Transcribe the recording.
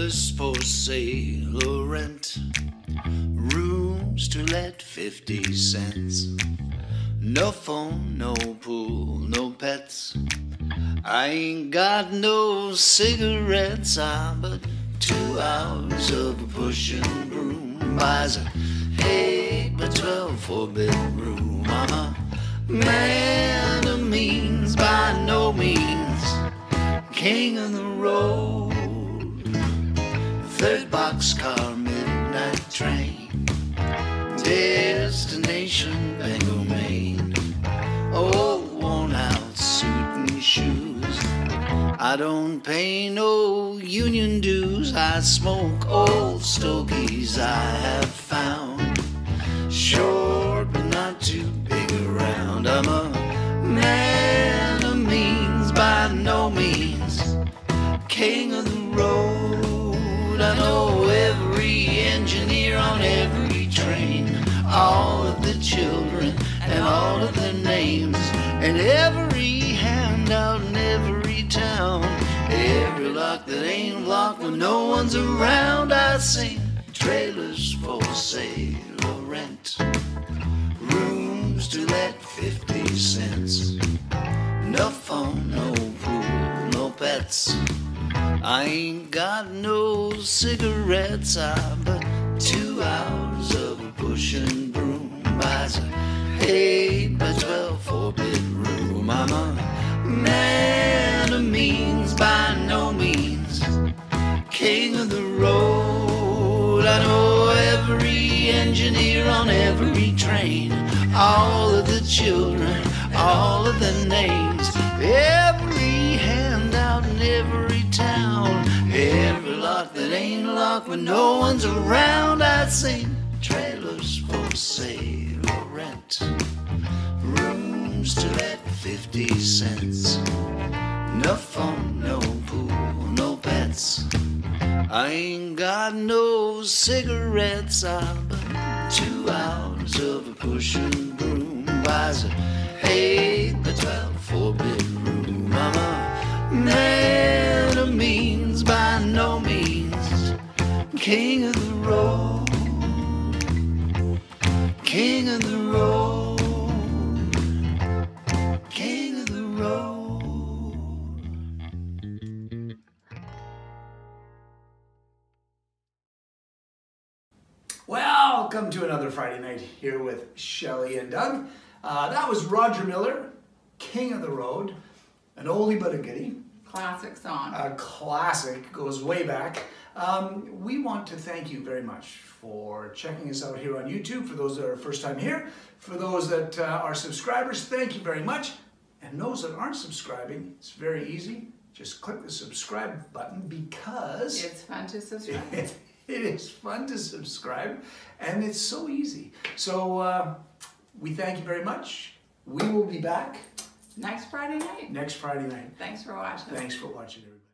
Houses for sale or rent, rooms to let 50 cents. No phone, no pool, no pets. I ain't got no cigarettes, but 2 hours of pushing broom buys a 8 by 12 4-bedroom. I'm a man of means by no means, king of the road. Third boxcar, midnight train, destination Bangor, Maine. Old worn out suit and shoes, I don't pay no union dues. I smoke old stogies I have found, short but not too big around. I'm a man of means by no means, king of the road. I know every engineer on every train, all of the children and all of their names, and every handout in every town, every lock that ain't locked when no one's around. I sing trailers for sale or rent, rooms to let 50 cents. No phone, no pool, no pets. I ain't got no cigarettes, but 2 hours of a pushing broom buys a 8 by 12 4-bedroom. I'm a man of means by no means, king of the road. I know every engineer on every train, all of the children, all of the names, every handout in every town, every lock that ain't locked when no one's around. I sing trailers for sale or rent, rooms to let 50 cents. No phone, no pool, no pets. I ain't got no cigarettes, but 2 hours of a pushing broom buys a 8 by 12 4-bedroom. I'm a man of means by no means, king of the road, king of the road, king of the road. Welcome to another Friday night here with Shelley and Doug. That was Roger Miller, King of the Road, an oldie but a goodie. Classic song. A classic, goes way back. We want to thank you very much for checking us out here on YouTube, for those that are first time here. For those that are subscribers, thank you very much. And those that aren't subscribing, it's very easy. Just click the subscribe button because... it's fun to subscribe. It is fun to subscribe, and it's so easy. So, we thank you very much. We will be back next Friday night. Next Friday night. Thanks for watching. Thanks for watching, everybody.